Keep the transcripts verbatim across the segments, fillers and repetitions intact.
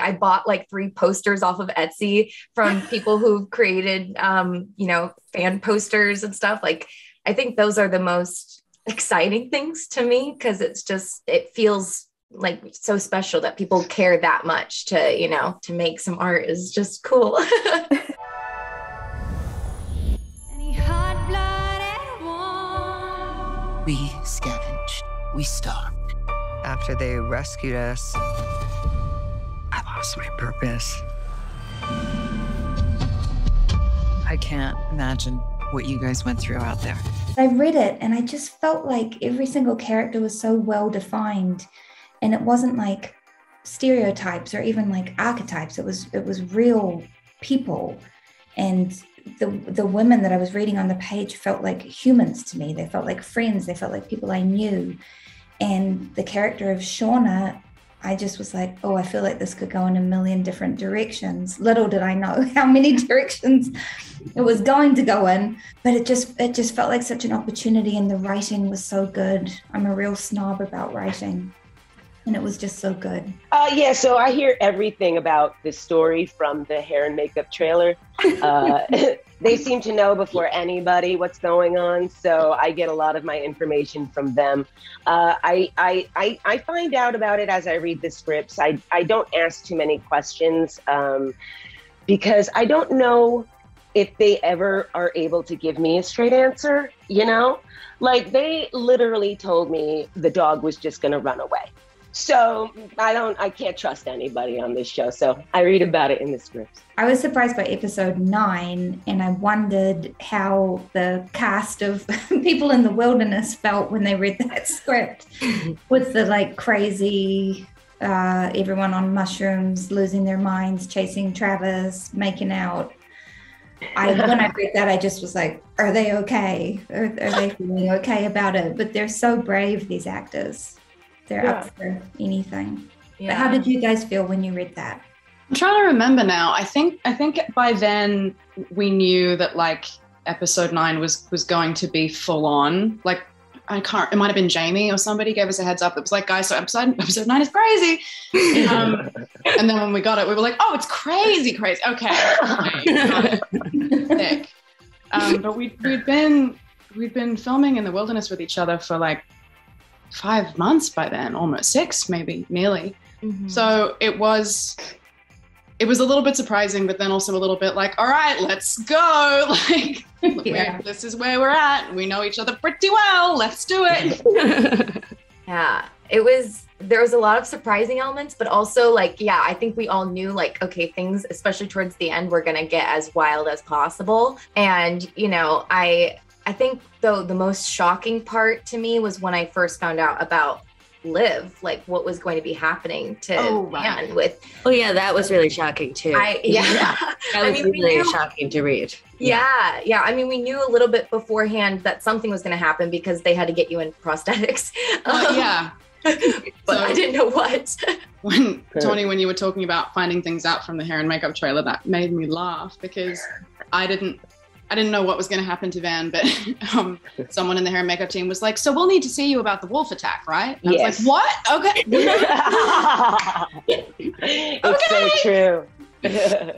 I bought like three posters off of Etsy from people who've created, um, you know, fan posters and stuff. Like, I think those are the most exciting things to me, because it's just, it feels like so special that people care that much to, you know, to make some art is just cool. We scavenged, we starved. After they rescued us, I lost my purpose. I can't imagine what you guys went through out there. I read it and I just felt like every single character was so well defined, and it wasn't like stereotypes or even like archetypes. It was it was real people, and the the women that I was reading on the page felt like humans to me. They felt like friends. They felt like people I knew. And the character of Shauna, I just was like, oh, I feel like this could go in a million different directions. Little did I know how many directions it was going to go in, but it just it just felt like such an opportunity, and the writing was so good. I'm a real snob about writing, and it was just so good. Uh, yeah, so I hear everything about this story from the hair and makeup trailer. Uh, they seem to know before anybody what's going on, so I get a lot of my information from them. Uh, I, I, I, I find out about it as I read the scripts. I, I don't ask too many questions um, because I don't know if they ever are able to give me a straight answer, you know? Like, they literally told me the dog was just gonna run away. So I don't, I can't trust anybody on this show. So I read about it in the scripts. I was surprised by episode nine, and I wondered how the cast of people in the wilderness felt when they read that script with the like crazy, uh, everyone on mushrooms, losing their minds, chasing Travis, making out. I, when I read that, I just was like, are they okay? Are, are they feeling okay about it? But they're so brave, these actors. They're yeah. up for anything. Yeah. But how did you guys feel when you read that? I'm trying to remember now. I think I think by then we knew that like episode nine was was going to be full on. Like, I can't. It might have been Jamie or somebody gave us a heads up. It was like, guys, so episode episode nine is crazy. Um, and then when we got it, we were like, oh, it's crazy, crazy. Okay. Sick. Um, but we we'd been we'd been filming in the wilderness with each other for like five months by then, almost six, maybe, nearly. Mm-hmm. So it was, it was a little bit surprising, but then also a little bit like, all right, let's go. Like, yeah. this is where we're at. We know each other pretty well. Let's do it. Yeah, it was, there was a lot of surprising elements, but also like, yeah, I think we all knew like, okay, things, especially towards the end, we're going to get as wild as possible. And, you know, I, I think, though, the most shocking part to me was when I first found out about Liv, like what was going to be happening to oh, right. Van with. Oh, yeah, that was really shocking, too. I, yeah. yeah. That was I mean, really knew, shocking to read. Yeah, yeah. Yeah. I mean, we knew a little bit beforehand that something was going to happen because they had to get you in prosthetics. Well, um, yeah. But so, I didn't know what. When Tony, when you were talking about finding things out from the hair and makeup trailer, that made me laugh because I didn't. I didn't know what was going to happen to Van, but um, someone in the hair and makeup team was like, so we'll need to see you about the wolf attack, right? And yes. I was like, what? Okay. It's okay. So true.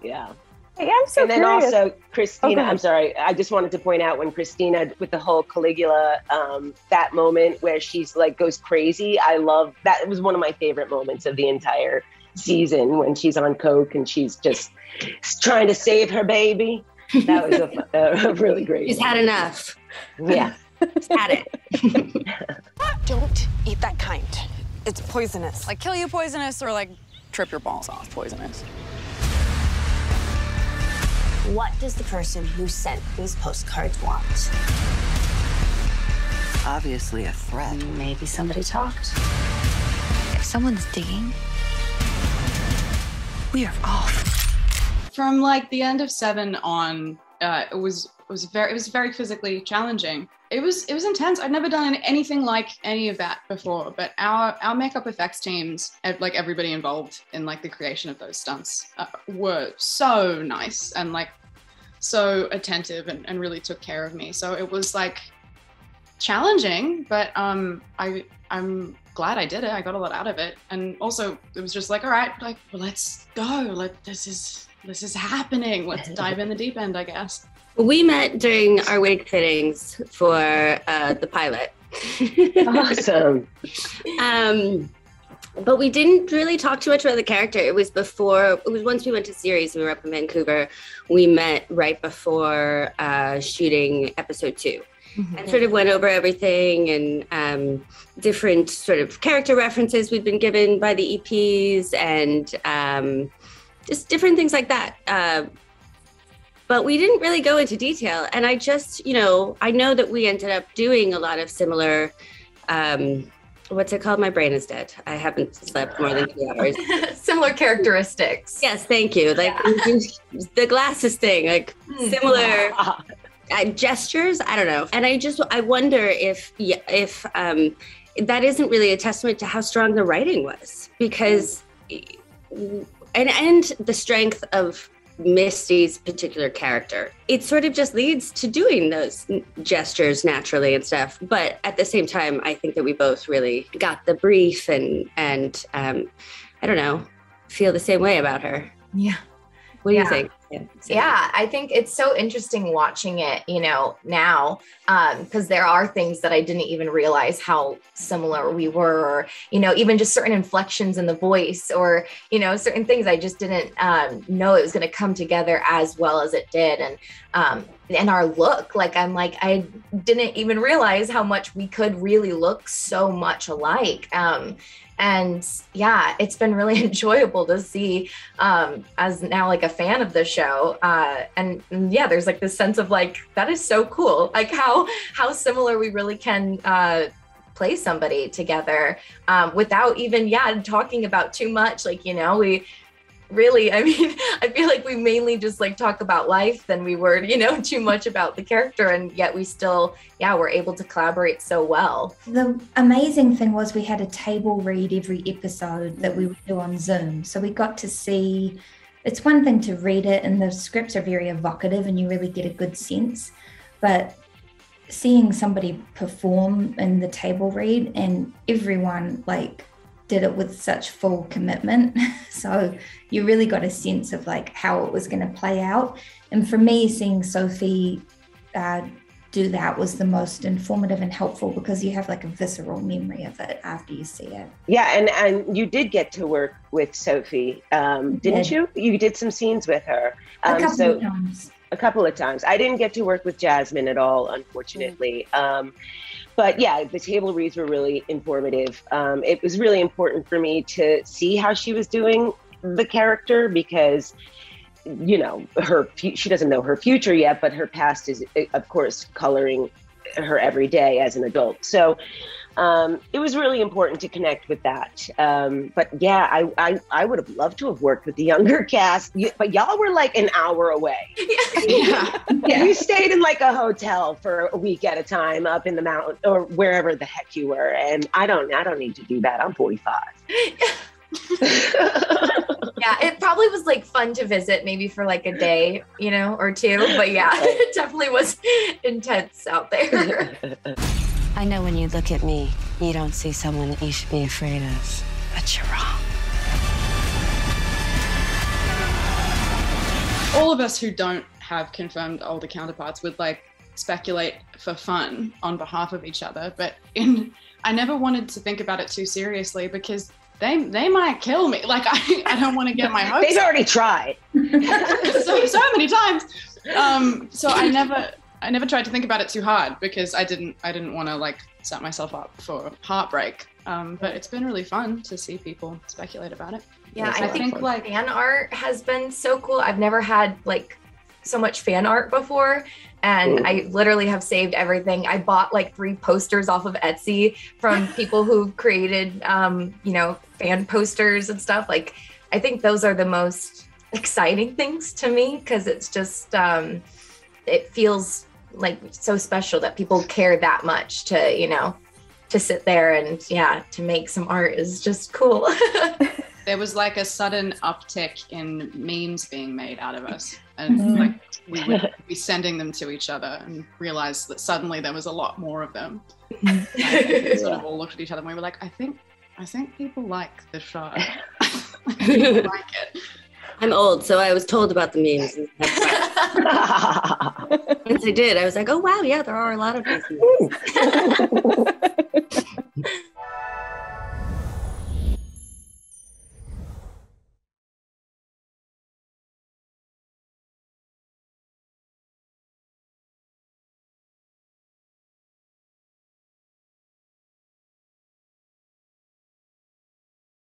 Yeah. Hey, I'm so and then curious. Also, Christina, okay. I'm sorry, I just wanted to point out when Christina, with the whole Caligula, um, that moment where she's like, goes crazy. I love that. It was one of my favorite moments of the entire season when she's on coke and she's just trying to save her baby. That was a, a really great. She's had enough. Yeah. She's had it. Don't eat that kind. It's poisonous. Like kill you poisonous or like trip your balls off poisonous. What does the person who sent these postcards want? Obviously a threat. Maybe somebody talked. If someone's digging, we are off. From like the end of seven on, uh, it was it was very it was very physically challenging. It was it was intense. I'd never done anything like any of that before. But our our makeup effects teams, like everybody involved in like the creation of those stunts, uh, were so nice and like so attentive and, and really took care of me. So it was like challenging, but um, I I'm glad I did it. I got a lot out of it. And also it was just like, all right, like, well, let's go. Let, this is, this is happening. Let's dive in the deep end, I guess. We met during our wig fittings for uh, the pilot. Awesome. um, But we didn't really talk too much about the character. It was before, it was once we went to series, we were up in Vancouver. We met right before uh, shooting episode two. Mm-hmm. And sort of went over everything and um, different sort of character references we've been given by the E Ps and um, just different things like that. Uh, but we didn't really go into detail. And I just, you know, I know that we ended up doing a lot of similar um what's it called? My brain is dead. I haven't slept more than two hours. Similar characteristics. Yes, thank you. Like yeah. the glasses thing, like similar uh, gestures. I don't know. And I just, I wonder if, if um, that isn't really a testament to how strong the writing was, because, and, and the strength of Misty's particular character. It sort of just leads to doing those gestures naturally and stuff. But at the same time, I think that we both really got the brief and, and um, I don't know, feel the same way about her. Yeah. What do yeah. you think? Yeah, yeah, I think it's so interesting watching it, you know, now, because um, there are things that I didn't even realize how similar we were, or, you know, even just certain inflections in the voice or, you know, certain things I just didn't um, know it was going to come together as well as it did. And um, and our look, like, I'm like, I didn't even realize how much we could really look so much alike. Um, and yeah, it's been really enjoyable to see um, as now like a fan of the show. Show. Uh, and, and yeah, there's like this sense of like, that is so cool. Like how, how similar we really can uh, play somebody together um, without even, yeah, talking about too much. Like, you know, we really, I mean, I feel like we mainly just like talk about life than we were, you know, too much about the character. And yet we still, yeah, we're able to collaborate so well. The amazing thing was we had a table read every episode that we would do on Zoom. So we got to see. It's one thing to read it and the scripts are very evocative and you really get a good sense, but seeing somebody perform in the table read and everyone like did it with such full commitment. So you really got a sense of like how it was going to play out. And for me, seeing Sophie uh, do that was the most informative and helpful because you have like a visceral memory of it after you see it. Yeah, and, and you did get to work with Sophie, um, didn't yeah. you? You did some scenes with her. Um, a couple so, of times. A couple of times. I didn't get to work with Jasmine at all, unfortunately. Mm. Um, but yeah, the table reads were really informative. Um, it was really important for me to see how she was doing the character because you know, her, she doesn't know her future yet, but her past is, of course, coloring her every day as an adult. So um, it was really important to connect with that. Um, but yeah, I, I, I would have loved to have worked with the younger cast, but y'all were like an hour away. Yeah. Yeah. Yeah. You stayed in like a hotel for a week at a time up in the mountain or wherever the heck you were. And I don't, I don't need to do that. I'm forty-five. Yeah, it probably was like fun to visit maybe for like a day, you know, or two. But yeah, it definitely was intense out there. I know when you look at me, you don't see someone that you should be afraid of, but you're wrong. All of us who don't have confirmed older counterparts would like speculate for fun on behalf of each other. But in, I never wanted to think about it too seriously because They they might kill me. Like I, I don't want to get my hopes. They've already tried so so many times. Um, so I never I never tried to think about it too hard because I didn't I didn't want to like set myself up for heartbreak. Um, but it's been really fun to see people speculate about it. Yeah, I think like fan art has been so cool. I've never had like so much fan art before. And I literally have saved everything. I bought like three posters off of Etsy from people who've created, um, you know, fan posters and stuff. Like, I think those are the most exciting things to me because it's just, um, it feels like so special that people care that much to, you know, to sit there and yeah, to make some art is just cool. There was like a sudden uptick in memes being made out of us. And mm-hmm. like we would be sending them to each other and realized that suddenly there was a lot more of them. And we sort yeah. of all looked at each other and we were like, I think I think people like the show. People like it. I'm old, so I was told about the memes. Once I did, I was like, oh, wow, yeah, there are a lot of these memes.